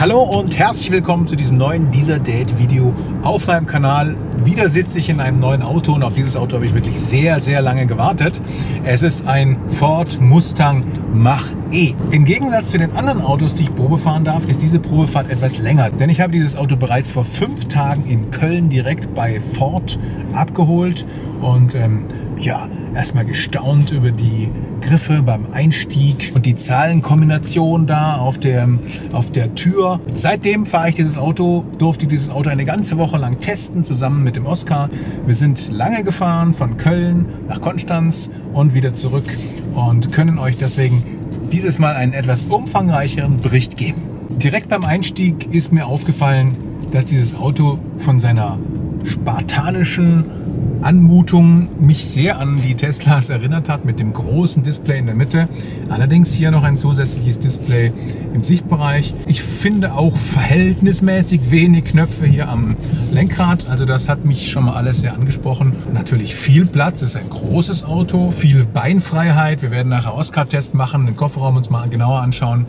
Hallo und herzlich willkommen zu diesem neuen dieserDAD-Video auf meinem Kanal. Wieder sitze ich in einem neuen Auto und auf dieses Auto habe ich wirklich sehr, sehr lange gewartet. Es ist ein Ford Mustang Mach-E. Im Gegensatz zu den anderen Autos, die ich Probe fahren darf, ist diese Probefahrt etwas länger. Denn ich habe dieses Auto bereits vor 5 Tagen in Köln direkt bei Ford abgeholt und ja, erstmal gestaunt über die Griffe beim Einstieg und die Zahlenkombination da auf der Tür. Seitdem fahre ich dieses Auto, durfte ich dieses Auto eine ganze Woche lang testen, zusammen mit dem Oskar. Wir sind lange gefahren von Köln nach Konstanz und wieder zurück und können euch deswegen dieses Mal einen etwas umfangreicheren Bericht geben. Direkt beim Einstieg ist mir aufgefallen, dass dieses Auto von seiner spartanischen Anmutung mich sehr an die Teslas erinnert hat, mit dem großen Display in der Mitte. Allerdings hier noch ein zusätzliches Display im Sichtbereich. Ich finde auch verhältnismäßig wenig Knöpfe hier am Lenkrad. Also das hat mich schon mal alles sehr angesprochen. Natürlich viel Platz, ist ein großes Auto, viel Beinfreiheit. Wir werden nachher Oskar-Test machen, den Kofferraum uns mal genauer anschauen.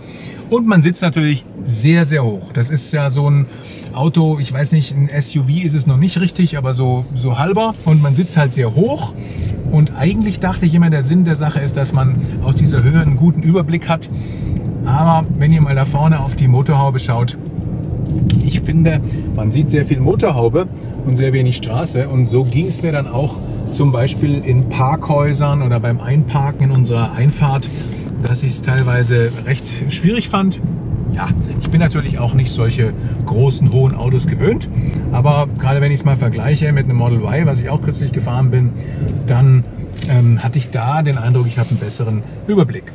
Und man sitzt natürlich sehr, sehr hoch. Das ist ja so ein Auto, ich weiß nicht, ein SUV ist es noch nicht richtig, aber so halber. Und man sitzt halt sehr hoch. Und eigentlich dachte ich immer, der Sinn der Sache ist, dass man aus dieser Höhe einen guten Überblick hat. Aber wenn ihr mal da vorne auf die Motorhaube schaut, ich finde, man sieht sehr viel Motorhaube und sehr wenig Straße. Und so ging es mir dann auch zum Beispiel in Parkhäusern oder beim Einparken in unserer Einfahrt, dass ich es teilweise recht schwierig fand. Ja, ich bin natürlich auch nicht solche großen, hohen Autos gewöhnt, aber gerade wenn ich es mal vergleiche mit einem Model Y, was ich auch kürzlich gefahren bin, dann hatte ich da den Eindruck, ich habe einen besseren Überblick.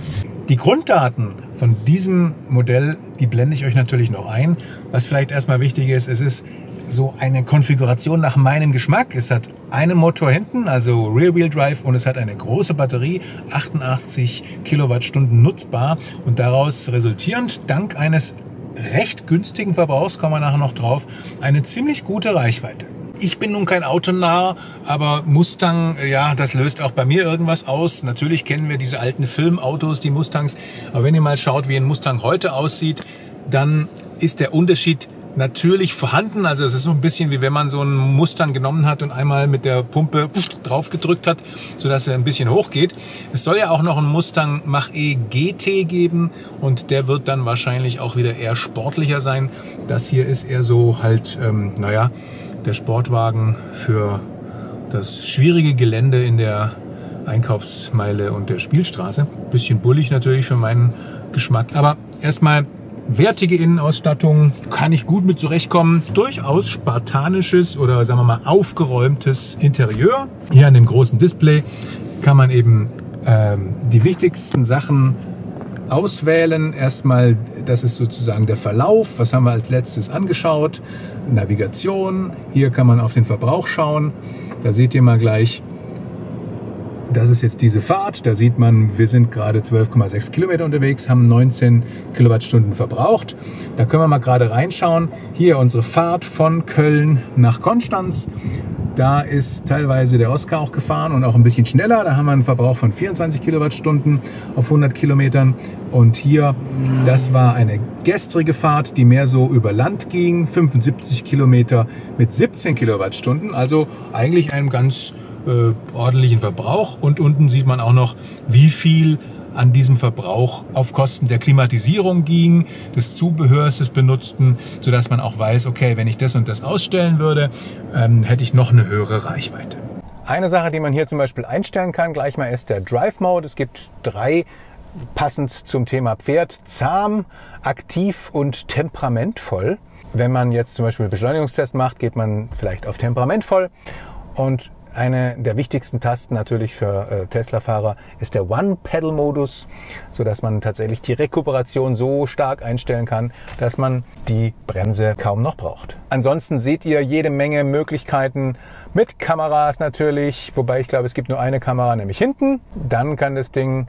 Die Grunddaten von diesem Modell, die blende ich euch natürlich noch ein. Was vielleicht erstmal wichtig ist, es ist so eine Konfiguration nach meinem Geschmack. Es hat einen Motor hinten, also Rear-Wheel-Drive, und es hat eine große Batterie, 88 Kilowattstunden nutzbar. Und daraus resultierend, dank eines recht günstigen Verbrauchs, kommen wir nachher noch drauf, eine ziemlich gute Reichweite. Ich bin nun kein Autonarr, aber Mustang, ja, das löst auch bei mir irgendwas aus. Natürlich kennen wir diese alten Filmautos, die Mustangs. Aber wenn ihr mal schaut, wie ein Mustang heute aussieht, dann ist der Unterschied natürlich vorhanden. Also es ist so ein bisschen, wie wenn man so einen Mustang genommen hat und einmal mit der Pumpe drauf gedrückt hat, sodass er ein bisschen hochgeht. Es soll ja auch noch einen Mustang Mach-E GT geben und der wird dann wahrscheinlich auch wieder eher sportlicher sein. Das hier ist eher so halt, naja, der Sportwagen für das schwierige Gelände in der Einkaufsmeile und der Spielstraße. Bisschen bullig natürlich für meinen Geschmack. Aber erstmal wertige Innenausstattung, kann ich gut mit zurechtkommen. Durchaus spartanisches oder sagen wir mal aufgeräumtes Interieur. Hier an dem großen Display kann man eben die wichtigsten Sachen auswählen. Erstmal, das ist sozusagen der Verlauf. Was haben wir als letztes angeschaut? Navigation. Hier kann man auf den Verbrauch schauen. Da seht ihr mal gleich, das ist jetzt diese Fahrt. Da sieht man, wir sind gerade 12,6 Kilometer unterwegs, haben 19 Kilowattstunden verbraucht. Da können wir mal gerade reinschauen. Hier unsere Fahrt von Köln nach Konstanz. Da ist teilweise der Oskar auch gefahren und auch ein bisschen schneller. Da haben wir einen Verbrauch von 24 Kilowattstunden auf 100 Kilometern. Und hier, das war eine gestrige Fahrt, die mehr so über Land ging. 75 Kilometer mit 17 Kilowattstunden. Also eigentlich einen ganz ordentlichen Verbrauch. Und unten sieht man auch noch, wie viel an diesem Verbrauch auf Kosten der Klimatisierung ging, des Zubehörs, des Benutzten, sodass man auch weiß, okay, wenn ich das und das ausstellen würde, hätte ich noch eine höhere Reichweite. Eine Sache, die man hier zum Beispiel einstellen kann, gleich mal ist der Drive Mode. Es gibt 3, passend zum Thema Pferd, zahm, aktiv und temperamentvoll. Wenn man jetzt zum Beispiel einen Beschleunigungstest macht, geht man vielleicht auf temperamentvoll. Und eine der wichtigsten Tasten natürlich für Tesla-Fahrer ist der One-Pedal-Modus, sodass man tatsächlich die Rekuperation so stark einstellen kann, dass man die Bremse kaum noch braucht. Ansonsten seht ihr jede Menge Möglichkeiten mit Kameras natürlich, wobei ich glaube, es gibt nur eine Kamera, nämlich hinten. Dann kann das Ding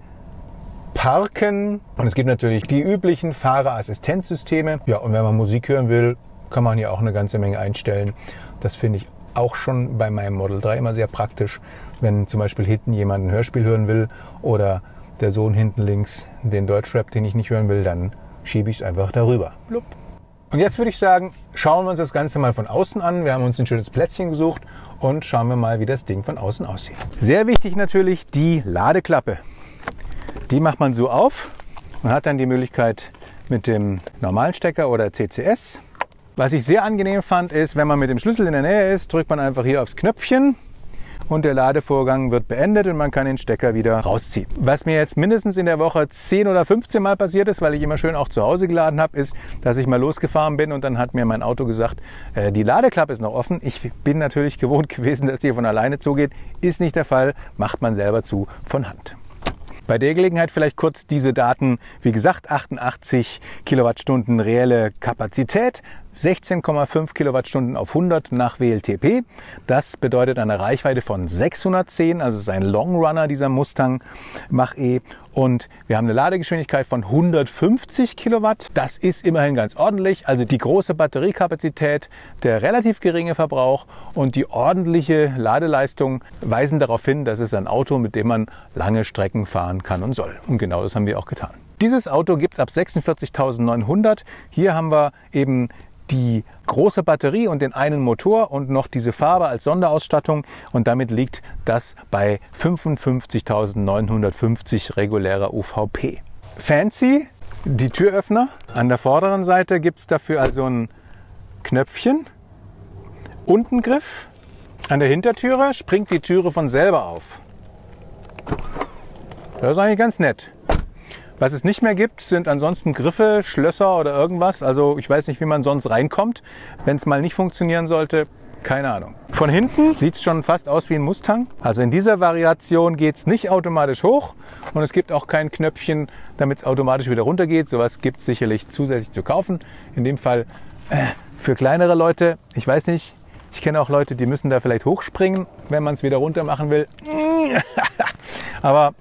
parken und es gibt natürlich die üblichen Fahrerassistenzsysteme. Ja, und wenn man Musik hören will, kann man hier auch eine ganze Menge einstellen. Das finde ich auch schon bei meinem Model 3 immer sehr praktisch, wenn zum Beispiel hinten jemand ein Hörspiel hören will oder der Sohn hinten links den Deutschrap, den ich nicht hören will, dann schiebe ich es einfach darüber. Blub. Und jetzt würde ich sagen, schauen wir uns das Ganze mal von außen an. Wir haben uns ein schönes Plätzchen gesucht und schauen wir mal, wie das Ding von außen aussieht. Sehr wichtig natürlich die Ladeklappe. Die macht man so auf. Man hat dann die Möglichkeit mit dem normalen Stecker oder CCS. Was ich sehr angenehm fand, ist, wenn man mit dem Schlüssel in der Nähe ist, drückt man einfach hier aufs Knöpfchen und der Ladevorgang wird beendet und man kann den Stecker wieder rausziehen. Was mir jetzt mindestens in der Woche 10 oder 15 Mal passiert ist, weil ich immer schön auch zu Hause geladen habe, ist, dass ich mal losgefahren bin und dann hat mir mein Auto gesagt, die Ladeklappe ist noch offen. Ich bin natürlich gewohnt gewesen, dass die von alleine zugeht. Ist nicht der Fall, macht man selber zu von Hand. Bei der Gelegenheit vielleicht kurz diese Daten, wie gesagt, 88 Kilowattstunden reelle Kapazität, 16,5 Kilowattstunden auf 100 nach WLTP. Das bedeutet eine Reichweite von 610, also es ist ein Longrunner, dieser Mustang Mach-E. Und wir haben eine Ladegeschwindigkeit von 150 Kilowatt. Das ist immerhin ganz ordentlich. Also die große Batteriekapazität, der relativ geringe Verbrauch und die ordentliche Ladeleistung weisen darauf hin, dass es ein Auto, mit dem man lange Strecken fahren kann und soll. Und genau das haben wir auch getan. Dieses Auto gibt es ab 46.900. Hier haben wir eben die große Batterie und den einen Motor und noch diese Farbe als Sonderausstattung und damit liegt das bei 55.950 regulärer UVP. Fancy, die Türöffner. An der vorderen Seite gibt es dafür also ein Knöpfchen und einen Griff. An der Hintertüre springt die Türe von selber auf. Das ist eigentlich ganz nett. Was es nicht mehr gibt, sind ansonsten Griffe, Schlösser oder irgendwas. Also ich weiß nicht, wie man sonst reinkommt. Wenn es mal nicht funktionieren sollte, keine Ahnung. Von hinten sieht es schon fast aus wie ein Mustang. Also in dieser Variation geht es nicht automatisch hoch und es gibt auch kein Knöpfchen, damit es automatisch wieder runter geht. Sowas gibt es sicherlich zusätzlich zu kaufen. In dem Fall für kleinere Leute, ich weiß nicht. Ich kenne auch Leute, die müssen da vielleicht hochspringen, wenn man es wieder runter machen will. Aber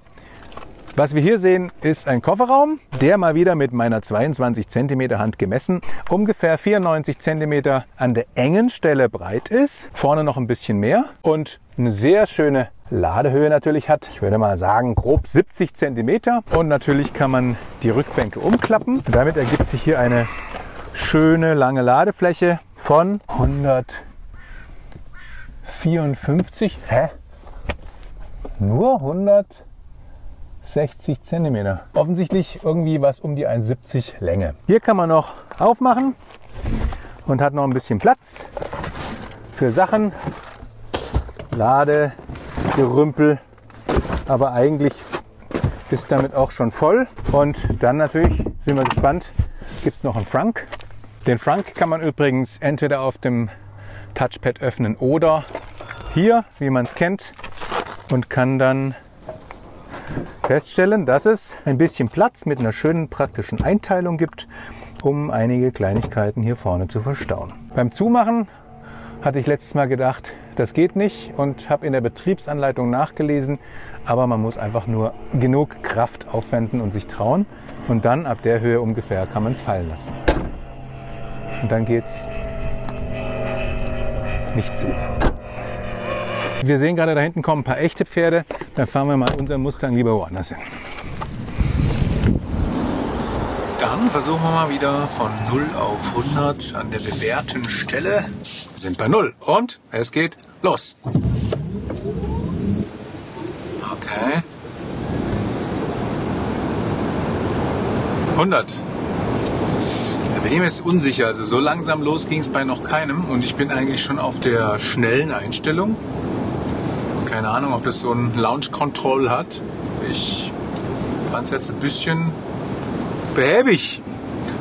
was wir hier sehen, ist ein Kofferraum, der mal wieder mit meiner 22 cm Hand gemessen ungefähr 94 cm an der engen Stelle breit ist, vorne noch ein bisschen mehr und eine sehr schöne Ladehöhe natürlich hat. Ich würde mal sagen grob 70 cm und natürlich kann man die Rückbänke umklappen. Damit ergibt sich hier eine schöne lange Ladefläche von 154, nur 160 cm. Offensichtlich irgendwie was um die 1,70 Länge. Hier kann man noch aufmachen und hat noch ein bisschen Platz für Sachen, Lade, Gerümpel, aber eigentlich ist damit auch schon voll. Und dann natürlich sind wir gespannt, gibt es noch einen Frunk. Den Frunk kann man übrigens entweder auf dem Touchpad öffnen oder hier, wie man es kennt, und kann dann feststellen, dass es ein bisschen Platz mit einer schönen praktischen Einteilung gibt, um einige Kleinigkeiten hier vorne zu verstauen. Beim Zumachen hatte ich letztes Mal gedacht, das geht nicht und habe in der Betriebsanleitung nachgelesen, aber man muss einfach nur genug Kraft aufwenden und sich trauen und dann ab der Höhe ungefähr kann man es fallen lassen. Und dann geht es nicht zu. Wir sehen gerade, da hinten kommen ein paar echte Pferde. Dann fahren wir mal unseren Mustang lieber woanders hin. Dann versuchen wir mal wieder von 0 auf 100 an der bewährten Stelle. Wir sind bei 0 und es geht los. Okay. 100. Ich bin mir jetzt unsicher, also so langsam los ging es bei noch keinem und ich bin eigentlich schon auf der schnellen Einstellung. Keine Ahnung, ob das so ein Launch Control hat. Ich fand es jetzt ein bisschen behäbig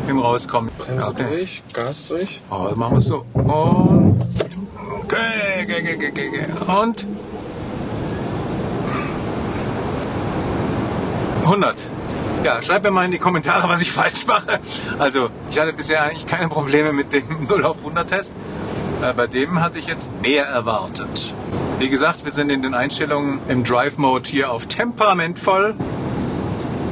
im Rauskommen. Bremse durch, Gas durch. Oh, machen wir es so. Und okay. Und 100. Ja, schreibt mir mal in die Kommentare, was ich falsch mache. Also, ich hatte bisher eigentlich keine Probleme mit dem 0 auf 100 Test. Bei dem hatte ich jetzt mehr erwartet. Wie gesagt, wir sind in den Einstellungen im Drive-Mode hier auf temperamentvoll.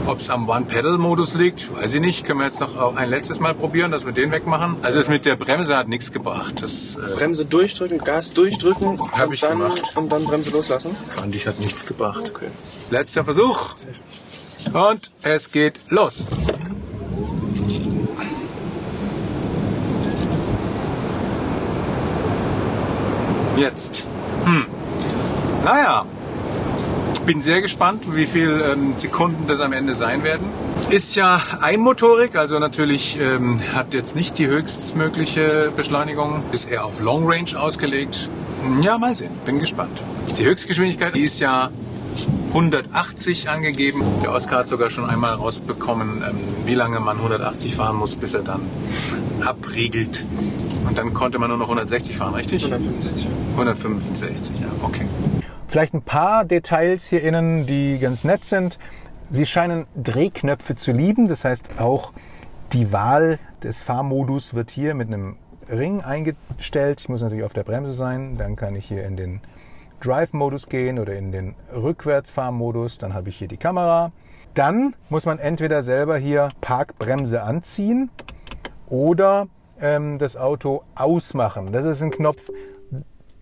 Ob es am One-Pedal-Modus liegt, weiß ich nicht. Können wir jetzt noch ein letztes Mal probieren, dass wir den wegmachen. Also das mit der Bremse hat nichts gebracht. Das, Bremse durchdrücken, Gas durchdrücken habe ich gemacht. Und dann Bremse loslassen? Fand ich, hat nichts gebracht. Okay. Letzter Versuch. Und es geht los. jetzt. Naja, ich bin sehr gespannt, wie viele Sekunden das am Ende sein werden. Ist ja einmotorig, also natürlich hat jetzt nicht die höchstmögliche Beschleunigung. Ist eher auf Long Range ausgelegt. Ja, mal sehen, bin gespannt. Die Höchstgeschwindigkeit, die ist ja 180 angegeben. Der Oskar hat sogar schon einmal rausbekommen, wie lange man 180 fahren muss, bis er dann abriegelt. Und dann konnte man nur noch 160 fahren, richtig? 165. 165, ja, okay. Vielleicht ein paar Details hier innen, die ganz nett sind. Sie scheinen Drehknöpfe zu lieben, das heißt auch die Wahl des Fahrmodus wird hier mit einem Ring eingestellt. Ich muss natürlich auf der Bremse sein, dann kann ich hier in den Drive-Modus gehen oder in den Rückwärtsfahrmodus, dann habe ich hier die Kamera. Dann muss man entweder selber hier Parkbremse anziehen oder das Auto ausmachen. Das ist ein Knopf,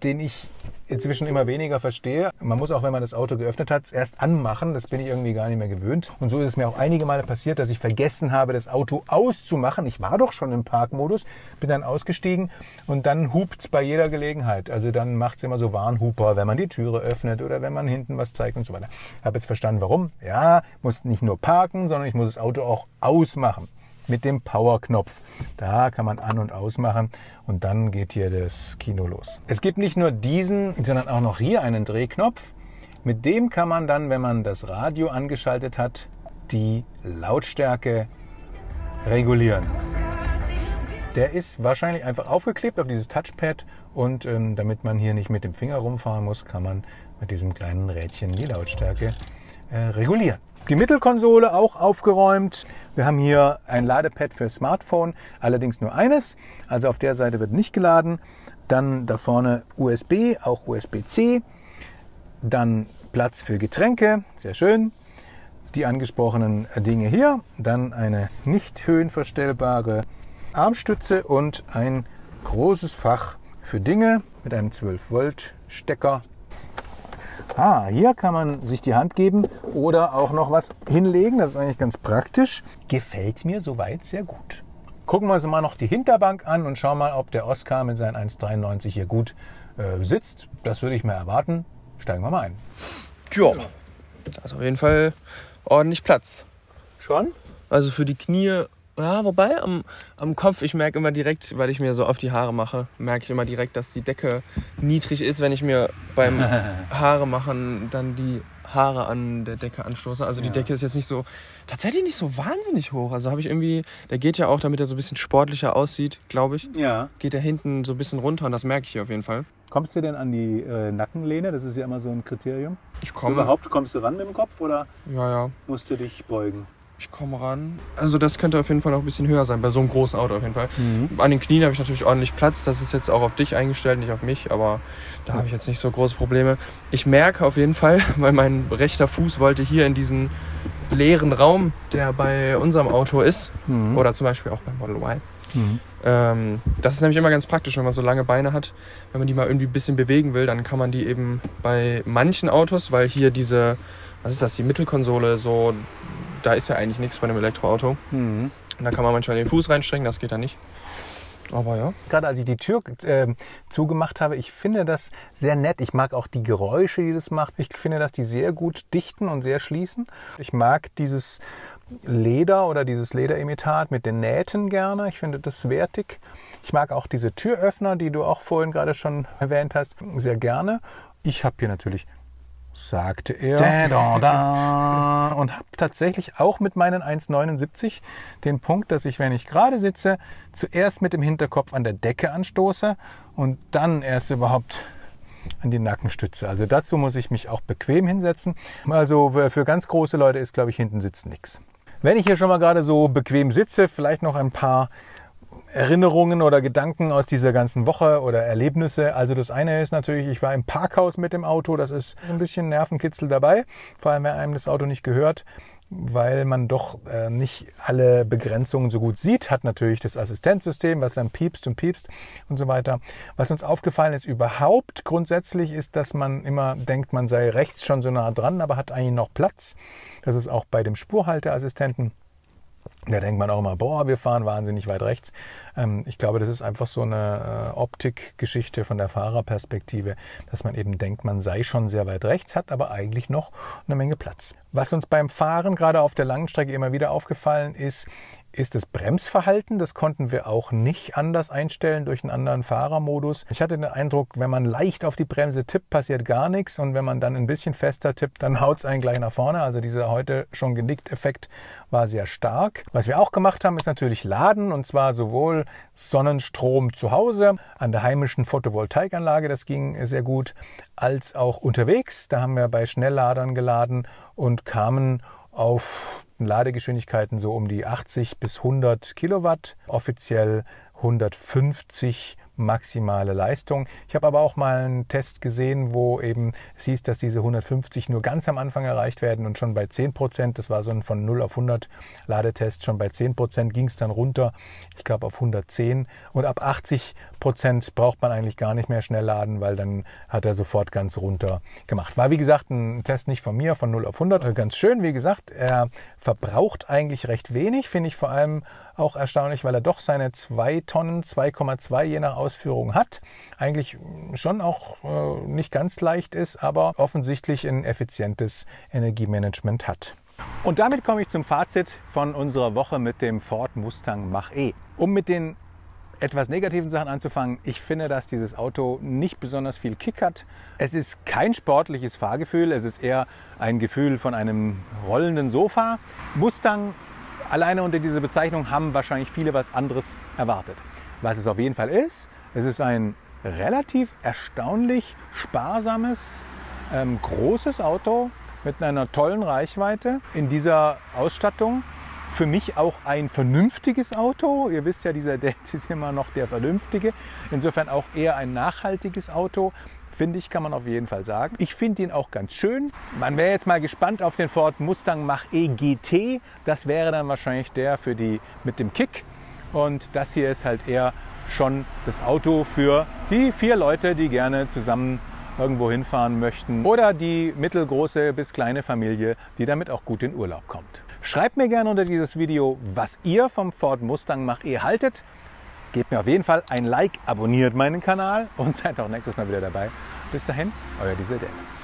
den ich inzwischen immer weniger verstehe. Man muss auch, wenn man das Auto geöffnet hat, erst anmachen. Das bin ich irgendwie gar nicht mehr gewöhnt. Und so ist es mir auch einige Male passiert, dass ich vergessen habe, das Auto auszumachen. Ich war doch schon im Parkmodus, bin dann ausgestiegen und dann hupt es bei jeder Gelegenheit. Also dann macht es immer so Warnhuper, wenn man die Türe öffnet oder wenn man hinten was zeigt und so weiter. Ich habe jetzt verstanden, warum. Ja, ich muss nicht nur parken, sondern ich muss das Auto auch ausmachen. Mit dem Power-Knopf. Da kann man an- und ausmachen und dann geht hier das Kino los. Es gibt nicht nur diesen, sondern auch noch hier einen Drehknopf. Mit dem kann man dann, wenn man das Radio angeschaltet hat, die Lautstärke regulieren. Der ist wahrscheinlich einfach aufgeklebt auf dieses Touchpad und damit man hier nicht mit dem Finger rumfahren muss, kann man mit diesem kleinen Rädchen die Lautstärke regulieren. Die Mittelkonsole auch aufgeräumt. Wir haben hier ein Ladepad für Smartphone, allerdings nur eines. Also auf der Seite wird nicht geladen. Dann da vorne USB, auch USB-C. Dann Platz für Getränke, sehr schön. Die angesprochenen Dinge hier. Dann eine nicht höhenverstellbare Armstütze und ein großes Fach für Dinge mit einem 12-Volt-Stecker. Ah, hier kann man sich die Hand geben oder auch noch was hinlegen. Das ist eigentlich ganz praktisch. Gefällt mir soweit sehr gut. Gucken wir uns mal noch die Hinterbank an und schauen mal, ob der Oskar mit seinen 1,93 hier gut sitzt. Das würde ich mir erwarten. Steigen wir mal ein. Tja, da ist auf jeden Fall ordentlich Platz. Schon? Also für die Knie, ja, wobei am Kopf, ich merke immer direkt, weil ich mir so auf die Haare mache, merke ich immer direkt, dass die Decke niedrig ist, wenn ich mir beim Haare machen dann die Haare an der Decke anstoße. Also die Decke ist jetzt nicht so, tatsächlich nicht so wahnsinnig hoch. Also habe ich irgendwie, der geht ja auch, damit er so ein bisschen sportlicher aussieht, glaube ich, geht er hinten so ein bisschen runter und das merke ich hier auf jeden Fall. Kommst du denn an die Nackenlehne? Das ist ja immer so ein Kriterium. Ich komme. Überhaupt kommst du ran mit dem Kopf oder musst du dich beugen? Ich komme ran. Also das könnte auf jeden Fall noch ein bisschen höher sein, bei so einem großen Auto auf jeden Fall. An den Knien habe ich natürlich ordentlich Platz. Das ist jetzt auch auf dich eingestellt, nicht auf mich, aber da habe ich jetzt nicht so große Probleme. Ich merke auf jeden Fall, weil mein rechter Fuß wollte hier in diesen leeren Raum, der bei unserem Auto ist, oder zum Beispiel auch beim Model Y. Das ist nämlich immer ganz praktisch, wenn man so lange Beine hat, wenn man die mal irgendwie ein bisschen bewegen will, dann kann man die eben bei manchen Autos, weil hier diese, was ist das, die Mittelkonsole so... Da ist ja eigentlich nichts bei einem Elektroauto. Und da kann man manchmal den Fuß reinstrecken, das geht dann nicht. Aber ja. Gerade als ich die Tür zugemacht habe, ich finde das sehr nett. Ich mag auch die Geräusche, die das macht. Ich finde, dass die sehr gut dichten und sehr schließen. Ich mag dieses Leder oder dieses Lederimitat mit den Nähten gerne. Ich finde das wertig. Ich mag auch diese Türöffner, die du auch vorhin gerade schon erwähnt hast, sehr gerne. Ich habe hier natürlich... sagte er und habe tatsächlich auch mit meinen 1,79 den Punkt, dass ich, wenn ich gerade sitze, zuerst mit dem Hinterkopf an der Decke anstoße und dann erst überhaupt an die Nackenstütze. Also dazu muss ich mich auch bequem hinsetzen. Also für ganz große Leute ist, glaube ich, hinten sitzen nichts. Wenn ich hier schon mal gerade so bequem sitze, vielleicht noch ein paar Erinnerungen oder Gedanken aus dieser ganzen Woche oder Erlebnisse. Also das eine ist natürlich, ich war im Parkhaus mit dem Auto. Das ist ein bisschen Nervenkitzel dabei, vor allem wenn einem das Auto nicht gehört, weil man doch nicht alle Begrenzungen so gut sieht. Hat natürlich das Assistenzsystem, was dann piepst und so weiter. Was uns aufgefallen ist überhaupt grundsätzlich ist, dass man immer denkt, man sei rechts schon so nah dran, aber hat eigentlich noch Platz. Das ist auch bei dem Spurhalteassistenten Da denkt man auch immer, boah, wir fahren wahnsinnig weit rechts. Ich glaube, das ist einfach so eine Optikgeschichte von der Fahrerperspektive, dass man eben denkt, man sei schon sehr weit rechts, hat aber eigentlich noch eine Menge Platz. Was uns beim Fahren gerade auf der langen Strecke immer wieder aufgefallen ist, ist das Bremsverhalten. Das konnten wir auch nicht anders einstellen durch einen anderen Fahrermodus. Ich hatte den Eindruck, wenn man leicht auf die Bremse tippt, passiert gar nichts. Und wenn man dann ein bisschen fester tippt, dann haut es einen gleich nach vorne. Also dieser heute schon genickt Effekt war sehr stark. Was wir auch gemacht haben, ist natürlich Laden. Und zwar sowohl Sonnenstrom zu Hause, an der heimischen Photovoltaikanlage, das ging sehr gut, als auch unterwegs. Da haben wir bei Schnellladern geladen und kamen auf Ladegeschwindigkeiten so um die 80 bis 100 Kilowatt, offiziell 150 maximale Leistung. Ich habe aber auch mal einen Test gesehen, wo eben es hieß, dass diese 150 nur ganz am Anfang erreicht werden und schon bei 10%, das war so ein von 0 auf 100 Ladetest, schon bei 10% ging es dann runter, ich glaube auf 110, und ab 80% braucht man eigentlich gar nicht mehr schnell laden, weil dann hat er sofort ganz runter gemacht. War wie gesagt ein Test nicht von mir, von 0 auf 100, ganz schön, wie gesagt, er verbraucht eigentlich recht wenig, finde ich vor allem auch erstaunlich, weil er doch seine 2 Tonnen, 2,2 je nach Ausführung hat. Eigentlich schon auch nicht ganz leicht ist, aber offensichtlich ein effizientes Energiemanagement hat. Und damit komme ich zum Fazit von unserer Woche mit dem Ford Mustang Mach-E. Um mit den etwas negativen Sachen anzufangen, ich finde, dass dieses Auto nicht besonders viel Kick hat. Es ist kein sportliches Fahrgefühl, es ist eher ein Gefühl von einem rollenden Sofa. Mustang alleine unter dieser Bezeichnung haben wahrscheinlich viele was anderes erwartet. Was es auf jeden Fall ist, es ist ein relativ erstaunlich sparsames, großes Auto mit einer tollen Reichweite in dieser Ausstattung. Für mich auch ein vernünftiges Auto. Ihr wisst ja, dieser DAD ist immer noch der Vernünftige. Insofern auch eher ein nachhaltiges Auto. Finde ich, kann man auf jeden Fall sagen. Ich finde ihn auch ganz schön. Man wäre jetzt mal gespannt auf den Ford Mustang Mach-E GT. Das wäre dann wahrscheinlich der für die mit dem Kick. Und das hier ist halt eher schon das Auto für die 4 Leute, die gerne zusammen irgendwo hinfahren möchten. Oder die mittelgroße bis kleine Familie, die damit auch gut in Urlaub kommt. Schreibt mir gerne unter dieses Video, was ihr vom Ford Mustang Mach-E haltet. Gebt mir auf jeden Fall ein Like, abonniert meinen Kanal und seid auch nächstes Mal wieder dabei. Bis dahin, euer dieserDAD.